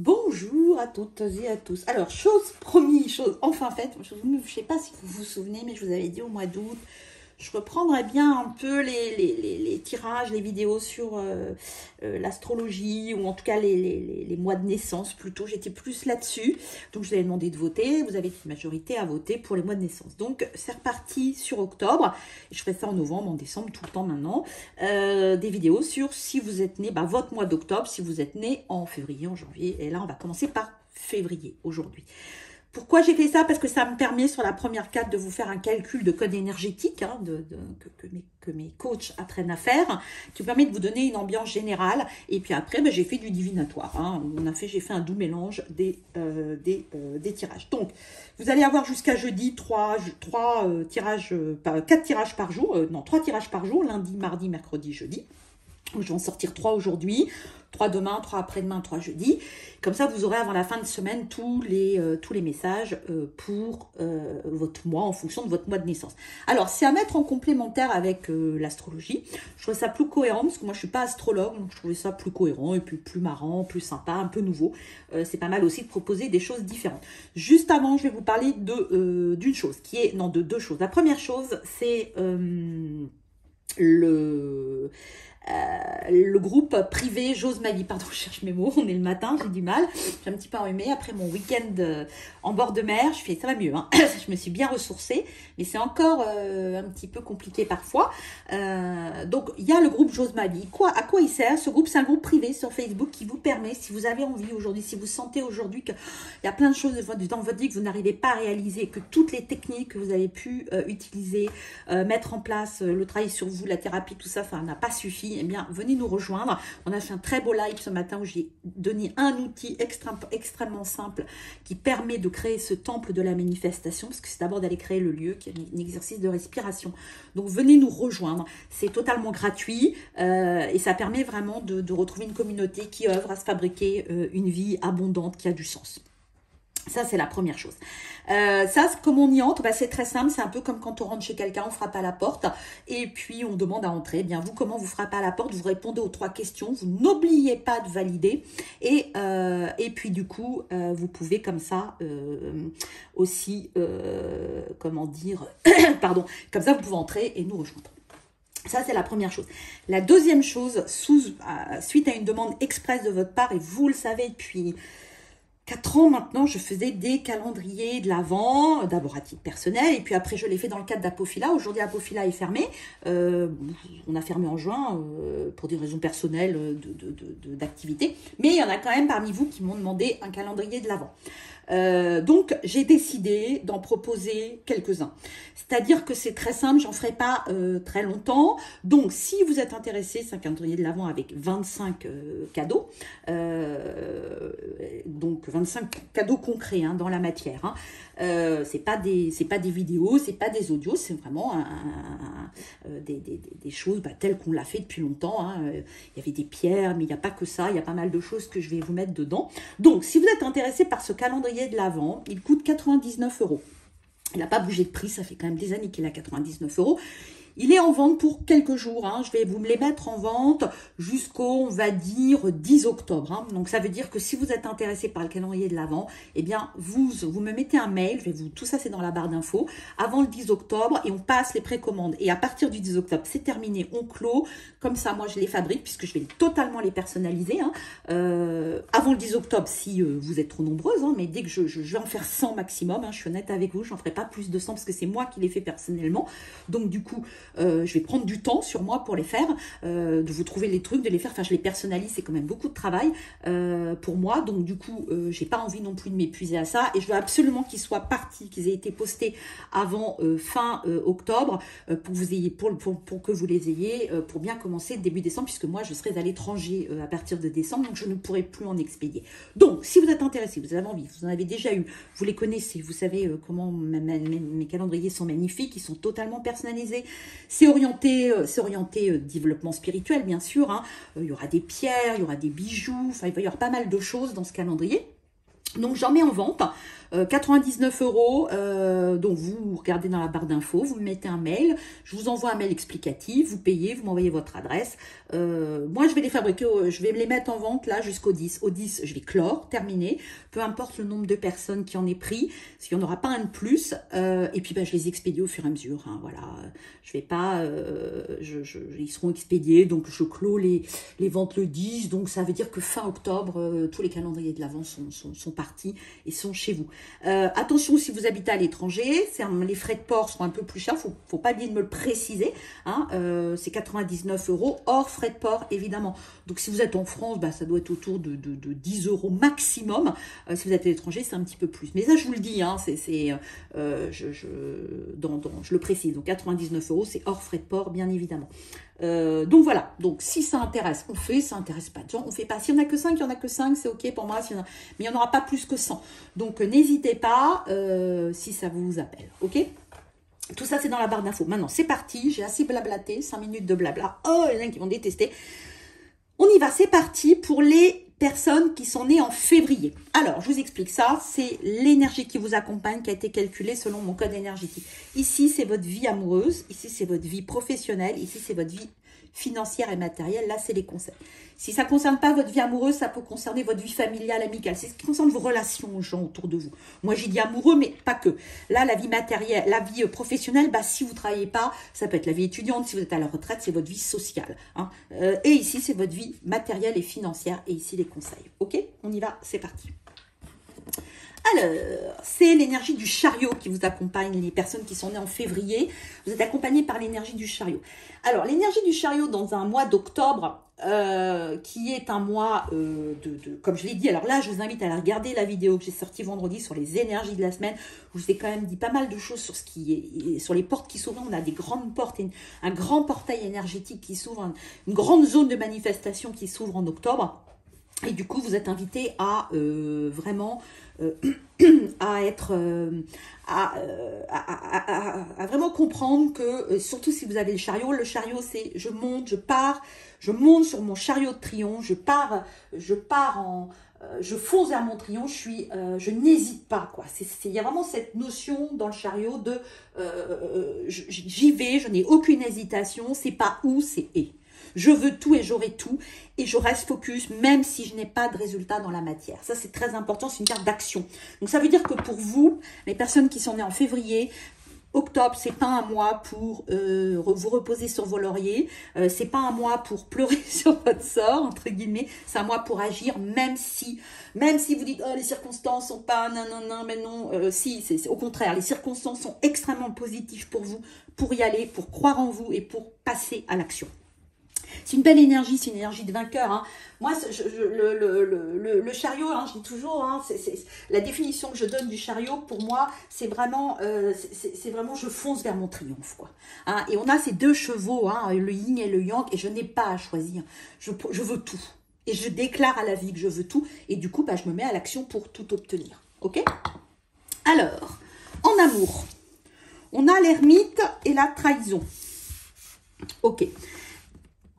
Bonjour à toutes et à tous. Alors, chose promise, chose enfin faite, je ne sais pas si vous vous souvenez, mais je vous avais dit au mois d'août, je reprendrai bien un peu les tirages, les vidéos sur l'astrologie, ou en tout cas les mois de naissance plutôt. J'étais plus là-dessus, donc je vous avais demandé de voter, vous avez une majorité à voter pour les mois de naissance. Donc, c'est reparti sur octobre, je fais ça en novembre, en décembre, tout le temps maintenant, des vidéos sur si vous êtes né, votre mois d'octobre, si vous êtes né en février, en janvier, et là, on va commencer par février, aujourd'hui. Pourquoi j'ai fait ça? Parce que ça me permet sur la première carte de vous faire un calcul de code énergétique que mes coachs apprennent à faire, qui vous permet de vous donner une ambiance générale. Et puis après, j'ai fait du divinatoire. J'ai fait un doux mélange des tirages. Donc, vous allez avoir jusqu'à jeudi 4 tirages par jour. 3 tirages par jour, lundi, mardi, mercredi, jeudi. Je vais en sortir 3 aujourd'hui, 3 demain, 3 après-demain, 3 jeudi. Comme ça, vous aurez avant la fin de semaine tous les messages pour votre mois, en fonction de votre mois de naissance. Alors, c'est à mettre en complémentaire avec l'astrologie. Je trouve ça plus cohérent, parce que moi, je ne suis pas astrologue, donc je trouvais ça plus cohérent, et puis plus marrant, plus sympa, un peu nouveau. C'est pas mal aussi de proposer des choses différentes. Juste avant, je vais vous parler de deux choses. La première chose, c'est le groupe privé J'ose ma vie. Pardon, je cherche mes mots, on est le matin, j'ai du mal, j'ai un petit peu enrhumé après mon week-end en bord de mer, ça va mieux, je me suis bien ressourcée, mais c'est encore un petit peu compliqué parfois, donc il y a le groupe J'ose ma vie. À quoi il sert ce groupe? C'est un groupe privé sur Facebook qui vous permet, si vous avez envie aujourd'hui, si vous sentez aujourd'hui qu'il y a plein de choses dans votre vie que vous n'arrivez pas à réaliser, que toutes les techniques que vous avez pu utiliser, mettre en place, le travail sur vous, la thérapie, tout ça, n'a pas suffi, eh bien, venez nous rejoindre. On a fait un très beau live ce matin où j'ai donné un outil extrêmement simple qui permet de créer ce temple de la manifestation, parce que c'est d'abord d'aller créer le lieu, qui est un exercice de respiration. Donc, venez nous rejoindre. C'est totalement gratuit et ça permet vraiment de retrouver une communauté qui œuvre à se fabriquer une vie abondante qui a du sens. Ça, c'est la première chose. Comment on y entre? C'est très simple. C'est un peu comme quand on rentre chez quelqu'un, on frappe à la porte et puis on demande à entrer. Eh bien, vous, comment vous frappez à la porte? Vous répondez aux 3 questions. Vous n'oubliez pas de valider. Et puis, du coup, vous pouvez comme ça aussi, comme ça, vous pouvez entrer et nous rejoindre. Ça, c'est la première chose. La deuxième chose, suite à une demande express de votre part, et vous le savez depuis 4 ans maintenant, je faisais des calendriers de l'Avent, d'abord à titre personnel, et puis après je l'ai fait dans le cadre d'Apophila. Aujourd'hui, Apophila est fermée. On a fermé en juin pour des raisons personnelles d'activité. Mais il y en a quand même parmi vous qui m'ont demandé un calendrier de l'Avent. Donc, j'ai décidé d'en proposer quelques-uns. C'est-à-dire que c'est très simple, j'en ferai pas très longtemps. Donc, si vous êtes intéressé, c'est un calendrier de l'Avent avec 25 cadeaux. Donc, 25 cadeaux concrets dans la matière. C'est pas des vidéos, c'est pas des audios, c'est vraiment des choses telles qu'on l'a fait depuis longtemps. Il y avait des pierres, mais il n'y a pas que ça. Il y a pas mal de choses que je vais vous mettre dedans. Donc, si vous êtes intéressé par ce calendrier de l'Avent, il coûte 99 €. Il n'a pas bougé de prix, ça fait quand même des années qu'il est à 99 €. Il est en vente pour quelques jours. Je vais vous les mettre en vente jusqu'au, on va dire, 10 octobre. Donc, ça veut dire que si vous êtes intéressé par le calendrier de l'Avent, eh bien, vous me mettez un mail. Tout ça, c'est dans la barre d'infos. Avant le 10 octobre, et on passe les précommandes. Et à partir du 10 octobre, c'est terminé. On clôt. Comme ça, moi, je les fabrique puisque je vais totalement les personnaliser. Avant le 10 octobre, si vous êtes trop nombreuses. Mais dès que je vais en faire 100 maximum. Je suis honnête avec vous. Je n'en ferai pas plus de 100 parce que c'est moi qui les fais personnellement. Donc, du coup, je vais prendre du temps sur moi pour les faire, de vous trouver les trucs, de les faire. Enfin, je les personnalise, c'est quand même beaucoup de travail pour moi. Donc, du coup, j'ai pas envie non plus de m'épuiser à ça. Et je veux absolument qu'ils soient partis, qu'ils aient été postés avant fin octobre pour que vous les ayez pour bien commencer début décembre, puisque moi, je serai à l'étranger à partir de décembre, donc je ne pourrai plus en expédier. Donc, si vous êtes intéressé, vous avez envie, vous en avez déjà eu, vous les connaissez, vous savez comment mes calendriers sont magnifiques, ils sont totalement personnalisés. C'est orienté développement spirituel, bien sûr. Il y aura des pierres, il y aura des bijoux. Enfin, il va y avoir pas mal de choses dans ce calendrier. Donc j'en mets en vente, 99 €. Donc vous regardez dans la barre d'infos, vous me mettez un mail, je vous envoie un mail explicatif, vous payez, vous m'envoyez votre adresse. Moi je vais les fabriquer, je vais les mettre en vente là jusqu'au 10. Au 10, je vais clore, terminer, peu importe le nombre de personnes qui en aient pris, parce qu'il n'y en aura pas un de plus. Et puis je les expédie au fur et à mesure. Hein, voilà, je vais pas, ils seront expédiés, donc je clôt les ventes le 10. Donc ça veut dire que fin octobre, tous les calendriers de l'Avent sont partis et sont chez vous. Attention si vous habitez à l'étranger, les frais de port sont un peu plus chers, il ne faut pas oublier de me le préciser, hein, c'est 99 € hors frais de port évidemment. Donc si vous êtes en France, bah, ça doit être autour de 10 € maximum, si vous êtes à l'étranger c'est un petit peu plus. Mais ça je vous le dis, hein, je le précise, donc 99 € c'est hors frais de port bien évidemment. Donc voilà, donc si ça intéresse, on fait, ça intéresse pas de gens, on fait pas. S'il y en a que 5, il y en a que 5, c'est ok pour moi, mais il n'y en aura pas plus que 100. Donc n'hésitez pas si ça vous appelle, ok? Tout ça, c'est dans la barre d'infos. Maintenant, c'est parti, j'ai assez blablaté, 5 minutes de blabla. Oh, il y en a qui vont détester. On y va, c'est parti pour les personnes qui sont nées en février. Alors, je vous explique ça, c'est l'énergie qui vous accompagne qui a été calculée selon mon code énergétique. Ici, c'est votre vie amoureuse, ici, c'est votre vie professionnelle, ici, c'est votre vie financière et matérielle, là, c'est les conseils. Si ça ne concerne pas votre vie amoureuse, ça peut concerner votre vie familiale, amicale, c'est ce qui concerne vos relations aux gens autour de vous. Moi, j'ai dit amoureux, mais pas que. Là, la vie matérielle, la vie professionnelle, bah, si vous ne travaillez pas, ça peut être la vie étudiante, si vous êtes à la retraite, c'est votre vie sociale. Hein. Et ici, c'est votre vie matérielle et financière, et ici, les conseils. Ok, on y va, c'est parti. Alors, c'est l'énergie du chariot qui vous accompagne, les personnes qui sont nées en février. Vous êtes accompagnées par l'énergie du chariot. Alors, l'énergie du chariot dans un mois d'octobre, qui est un mois comme je l'ai dit, alors là, je vous invite à regarder la vidéo que j'ai sortie vendredi sur les énergies de la semaine. Je vous ai quand même dit pas mal de choses sur, sur les portes qui s'ouvrent. On a des grandes portes, un grand portail énergétique qui s'ouvre, une grande zone de manifestation qui s'ouvre en octobre. Et du coup, vous êtes invité à vraiment à vraiment comprendre que, surtout si vous avez le chariot c'est je monte, je pars, je monte sur mon chariot de triomphe, je fonce vers mon triomphe, je n'hésite pas, quoi. Il y a vraiment cette notion dans le chariot de j'y vais, je n'ai aucune hésitation, c'est pas où, c'est et. Je veux tout et j'aurai tout et je reste focus même si je n'ai pas de résultat dans la matière. Ça, c'est très important, c'est une carte d'action. Donc, ça veut dire que pour vous, les personnes qui sont nées en février, octobre, c'est pas un mois pour vous reposer sur vos lauriers, c'est pas un mois pour pleurer sur votre sort, entre guillemets, c'est un mois pour agir, même si vous dites, oh, les circonstances sont pas, si, c'est au contraire, les circonstances sont extrêmement positives pour vous, pour y aller, pour croire en vous et pour passer à l'action. C'est une belle énergie, c'est une énergie de vainqueur. Hein. Moi, le chariot, hein, je dis toujours, hein, la définition que je donne du chariot, pour moi, c'est vraiment, je fonce vers mon triomphe. Quoi. Hein. Et on a ces deux chevaux, hein, le yin et le yang, et je n'ai pas à choisir. Je veux tout. Et je déclare à la vie que je veux tout. Et du coup, bah, je me mets à l'action pour tout obtenir. Ok? Alors, en amour, on a l'ermite et la trahison. Ok.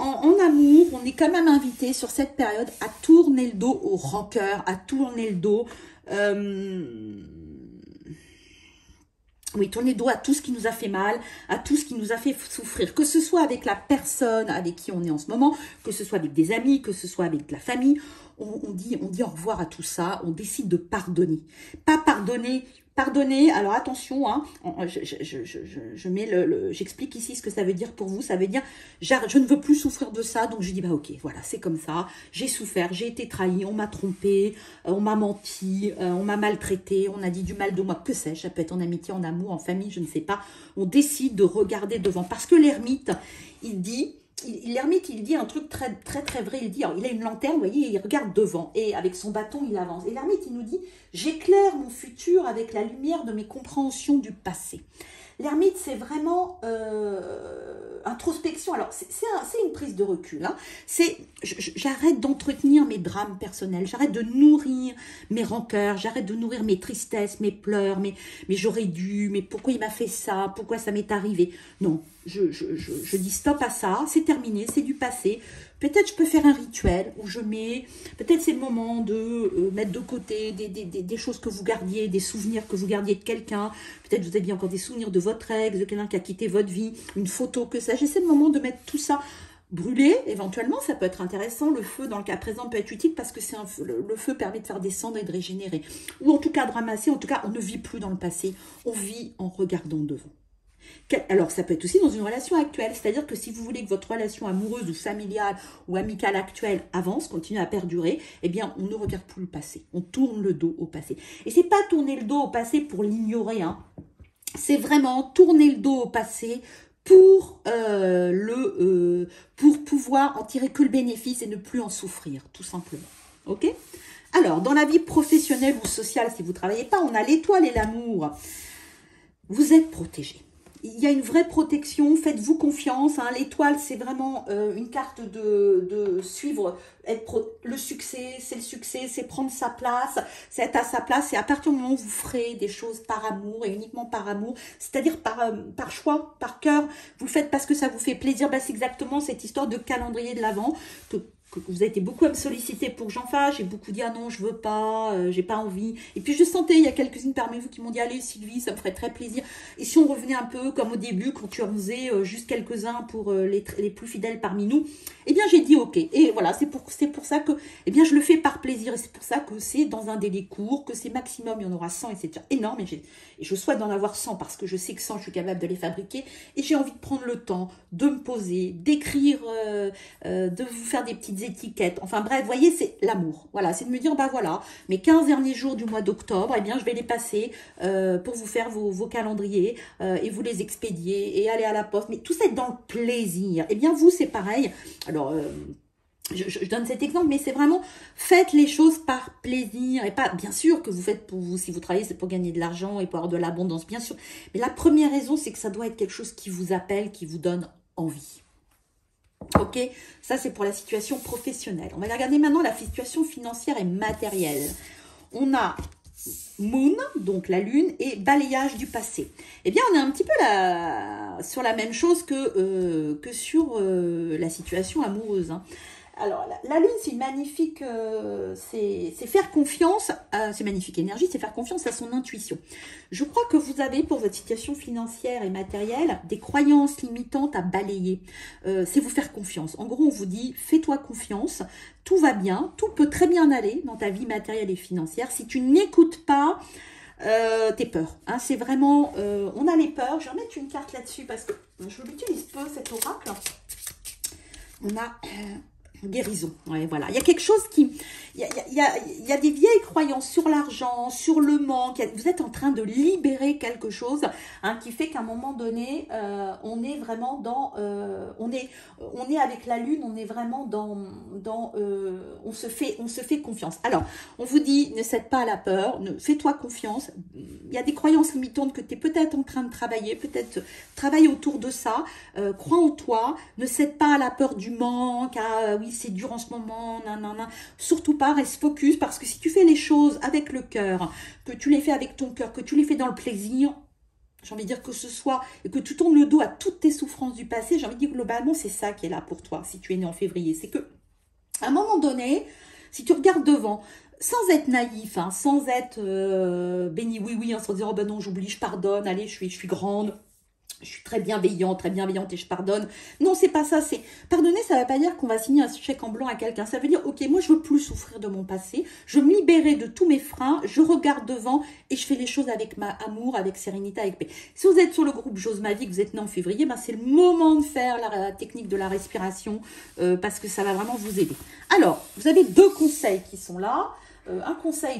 En amour, on est quand même invité sur cette période à tourner le dos aux rancœurs, à tourner le dos, oui, tourner le dos à tout ce qui nous a fait mal, à tout ce qui nous a fait souffrir, que ce soit avec la personne avec qui on est en ce moment, que ce soit avec des amis, que ce soit avec la famille, on dit au revoir à tout ça, on décide de pardonner, pas pardonner. Pardonner, alors attention, hein, j'explique ici ce que ça veut dire pour vous, ça veut dire je ne veux plus souffrir de ça, donc je dis bah ok, voilà, c'est comme ça, j'ai souffert, j'ai été trahi, on m'a trompé, on m'a menti, on m'a maltraité, on a dit du mal de moi, que sais-je, ça peut être en amitié, en amour, en famille, je ne sais pas, on décide de regarder devant, parce que l'ermite, il dit... L'ermite, il dit un truc très, très, très vrai. Il dit, alors, il a une lanterne, vous voyez, il regarde devant et avec son bâton, il avance. Et l'ermite, il nous dit, j'éclaire mon futur avec la lumière de mes compréhensions du passé. L'ermite, c'est vraiment introspection. Alors, c'est une prise de recul. Hein. C'est, j'arrête d'entretenir mes drames personnels. J'arrête de nourrir mes rancœurs. J'arrête de nourrir mes tristesses, mes pleurs. Mais j'aurais dû. Mais pourquoi il m'a fait ça? Pourquoi ça m'est arrivé? Non, je dis stop à ça. C'est terminé. C'est du passé. Peut-être je peux faire un rituel où je mets, peut-être c'est le moment de mettre de côté des choses que vous gardiez, des souvenirs que vous gardiez de quelqu'un. Peut-être vous aviez encore des souvenirs de votre ex, de quelqu'un qui a quitté votre vie, une photo, que ça. C'est le moment de mettre tout ça brûlé, éventuellement, ça peut être intéressant. Le feu, dans le cas présent, peut être utile parce que c'est le feu permet de faire descendre et de régénérer. Ou en tout cas de ramasser, en tout cas, on ne vit plus dans le passé, on vit en regardant devant. Alors, ça peut être aussi dans une relation actuelle, c'est-à-dire que si vous voulez que votre relation amoureuse ou familiale ou amicale actuelle avance, continue à perdurer, eh bien, on ne regarde plus le passé, on tourne le dos au passé. Et c'est pas tourner le dos au passé pour l'ignorer, hein. C'est vraiment tourner le dos au passé pour pouvoir en tirer que le bénéfice et ne plus en souffrir, tout simplement. Ok? Alors, dans la vie professionnelle ou sociale, si vous ne travaillez pas, on a l'étoile et l'amour. Vous êtes protégé. Il y a une vraie protection, faites-vous confiance. Hein. L'étoile, c'est vraiment une carte de suivre, le succès, c'est le succès, c'est prendre sa place, c'est être à sa place. Et à partir du moment où vous ferez des choses par amour et uniquement par amour, c'est-à-dire par choix, par cœur, vous le faites parce que ça vous fait plaisir. Ben, c'est exactement cette histoire de calendrier de l'Avent que vous avez été beaucoup à me solliciter pour que j'en fasse. J'ai beaucoup dit « Ah non, je veux pas, j'ai pas envie ». Et puis je sentais, il y a quelques-unes parmi vous qui m'ont dit « Allez Sylvie, ça me ferait très plaisir ». Et si on revenait un peu comme au début, quand tu en faisais juste quelques-uns pour les plus fidèles parmi nous, eh bien j'ai dit « Ok ». Et voilà, c'est pour ça que eh bien, je le fais par plaisir. Et c'est pour ça que c'est dans un délai court, que c'est maximum, il y en aura 100, et c'est déjà énorme. Et je souhaite d'en avoir 100 parce que je sais que 100, je suis capable de les fabriquer. Et j'ai envie de prendre le temps de me poser, d'écrire, de vous faire des petites étiquettes, enfin bref, vous voyez, c'est l'amour. Voilà, c'est de me dire, bah voilà, mes 15 derniers jours du mois d'octobre, eh bien, je vais les passer pour vous faire vos calendriers et vous les expédier et aller à la poste. Mais tout ça est dans le plaisir. Eh bien, vous, c'est pareil. Alors, je donne cet exemple, mais c'est vraiment, faites les choses par plaisir et pas, bien sûr que vous faites pour vous, si vous travaillez, c'est pour gagner de l'argent et pour avoir de l'abondance, bien sûr. Mais la première raison, c'est que ça doit être quelque chose qui vous appelle, qui vous donne envie. Ok, ça c'est pour la situation professionnelle. On va regarder maintenant la situation financière et matérielle. On a Moon, donc la lune, et balayage du passé. Eh bien, on est un petit peu sur la même chose que sur la situation amoureuse. Hein. Alors, la lune, c'est magnifique, c'est faire confiance, c'est magnifique énergie, c'est faire confiance à son intuition. Je crois que vous avez, pour votre situation financière et matérielle, des croyances limitantes à balayer. C'est vous faire confiance. En gros, on vous dit, fais-toi confiance, tout va bien, tout peut très bien aller dans ta vie matérielle et financière. Si tu n'écoutes pas tes peurs, hein, c'est vraiment, on a les peurs. Je vais remettre une carte là-dessus parce que je l'utilise peu, cet oracle. On a... guérison, ouais, voilà. Il y a quelque chose qui... Il y a des vieilles croyances sur l'argent, sur le manque. Vous êtes en train de libérer quelque chose hein, qui fait qu'à un moment donné, on est vraiment dans... on est avec la lune, on est vraiment dans on se fait confiance. Alors, on vous dit, ne cède pas à la peur, fais-toi confiance. Il y a des croyances limitantes que tu es peut-être en train de travailler, peut-être travaille autour de ça, crois en toi, ne cède pas à la peur du manque, à oui, c'est dur en ce moment, nanana. Surtout pas, reste focus, parce que si tu fais les choses avec le cœur, que tu les fais avec ton cœur, que tu les fais dans le plaisir, j'ai envie de dire que ce soit, et que tu tournes le dos à toutes tes souffrances du passé, j'ai envie de dire globalement, c'est ça qui est là pour toi, si tu es né en février. C'est que, à un moment donné, si tu regardes devant, sans être naïf, hein, sans être béni, oui, hein, sans dire, oh ben non, j'oublie, je pardonne, allez, je suis grande. Je suis très bienveillante et je pardonne. Non, c'est pas ça. C'est pardonner, ça ne veut pas dire qu'on va signer un chèque en blanc à quelqu'un. Ça veut dire, ok, moi, je ne veux plus souffrir de mon passé. Je me libérer de tous mes freins. Je regarde devant et je fais les choses avec amour, avec sérénité, avec paix. Si vous êtes sur le groupe J'ose ma vie, que vous êtes né en février, ben, c'est le moment de faire la technique de la respiration parce que ça va vraiment vous aider. Alors, vous avez deux conseils qui sont là. Un conseil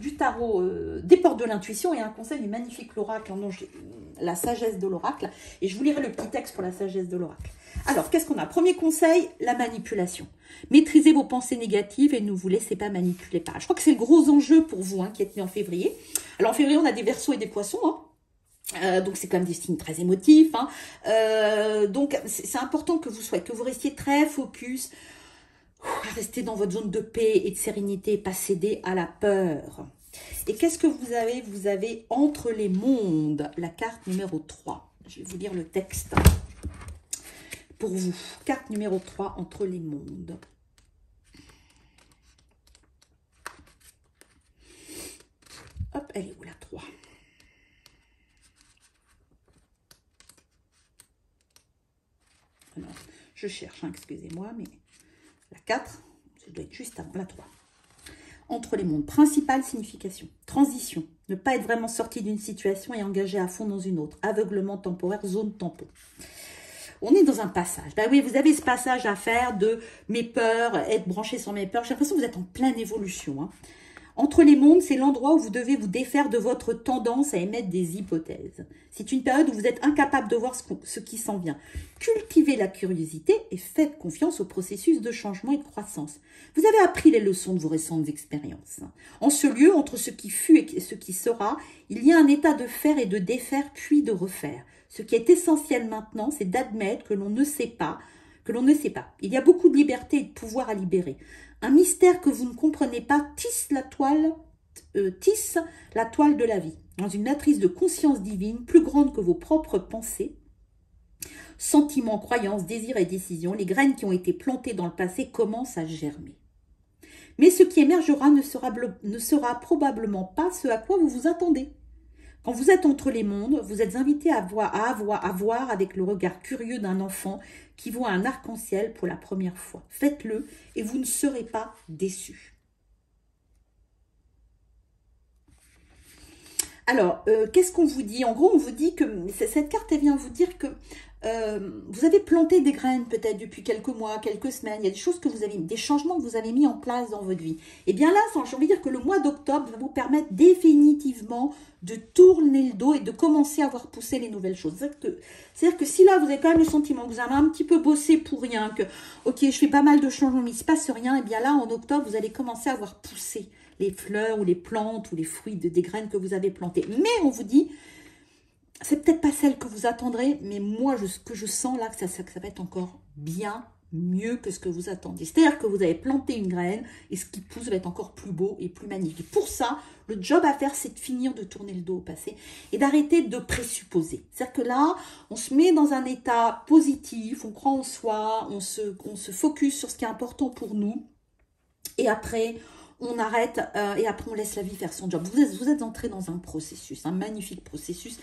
du tarot des portes de l'intuition et un conseil du magnifique l'oracle, la sagesse de l'oracle. Et je vous lirai le petit texte pour la sagesse de l'oracle. Alors, qu'est-ce qu'on a? Premier conseil, la manipulation. Maîtrisez vos pensées négatives et ne vous laissez pas manipuler par. Je crois que c'est le gros enjeu pour vous hein, qui êtes né en février. Alors, en février, on a des Verseaux et des Poissons. Hein. Donc, c'est quand même des signes très émotifs. Hein. Donc, c'est important que vous restiez très focus. Restez dans votre zone de paix et de sérénité, pas céder à la peur. Et qu'est-ce que vous avez? Vous avez Entre les mondes, la carte numéro 3. Je vais vous lire le texte. pour vous. Carte numéro 3, entre les mondes. Hop, elle est où la 3 ? Alors, je cherche, hein, excusez-moi, mais la 4, ça doit être juste avant la 3. Entre les mondes, principale signification, transition, ne pas être vraiment sorti d'une situation et engagé à fond dans une autre, aveuglement temporaire, zone tampon. On est dans un passage. Ben oui, vous avez ce passage à faire de mes peurs, être branché sur mes peurs. J'ai l'impression que vous êtes en pleine évolution, hein. Entre les mondes, c'est l'endroit où vous devez vous défaire de votre tendance à émettre des hypothèses. C'est une période où vous êtes incapable de voir ce qui s'en vient. Cultivez la curiosité et faites confiance au processus de changement et de croissance. Vous avez appris les leçons de vos récentes expériences. En ce lieu, entre ce qui fut et ce qui sera, il y a un état de faire et de défaire, puis de refaire. Ce qui est essentiel maintenant, c'est d'admettre que l'on ne sait pas, Il y a beaucoup de liberté et de pouvoir à libérer. Un mystère que vous ne comprenez pas tisse la toile de la vie, dans une matrice de conscience divine plus grande que vos propres pensées, sentiments, croyances, désirs et décisions. Les graines qui ont été plantées dans le passé commencent à germer. Mais ce qui émergera ne sera probablement pas ce à quoi vous vous attendez. Quand vous êtes entre les mondes, vous êtes invité à voir avec le regard curieux d'un enfant qui voit un arc-en-ciel pour la première fois. Faites-le et vous ne serez pas déçus. Alors, qu'est-ce qu'on vous dit? En gros, on vous dit que cette carte, elle vient vous dire que vous avez planté des graines peut-être depuis quelques mois, quelques semaines. Il y a des choses que vous avez, des changements que vous avez mis en place dans votre vie. Et bien là, j'ai envie de dire que le mois d'octobre va vous permettre définitivement de tourner le dos et de commencer à voir pousser les nouvelles choses. C'est-à-dire que si là, vous avez quand même le sentiment que vous avez un petit peu bossé pour rien, que ok, je fais pas mal de changements, mais il ne se passe rien, et bien là, en octobre, vous allez commencer à voir pousser les fleurs ou les plantes ou les fruits des graines que vous avez plantées. Mais on vous dit... c'est peut-être pas celle que vous attendrez, mais moi, ce que je sens là, que ça va être encore bien mieux que ce que vous attendez. C'est-à-dire que vous avez planté une graine et ce qui pousse va être encore plus beau et plus magnifique. Pour ça, le job à faire, c'est de finir de tourner le dos au passé et d'arrêter de présupposer. C'est-à-dire que là, on se met dans un état positif, on croit en soi, on se focus sur ce qui est important pour nous et après... on arrête et après on laisse la vie faire son job. Vous êtes entré dans un processus, un magnifique processus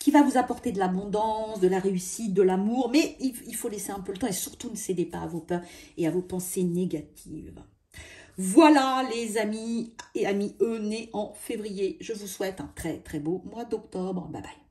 qui va vous apporter de l'abondance, de la réussite, de l'amour, mais il faut laisser un peu le temps et surtout ne cédez pas à vos peurs et à vos pensées négatives. Voilà les amis et amis nés en février. Je vous souhaite un très très beau mois d'octobre. Bye bye.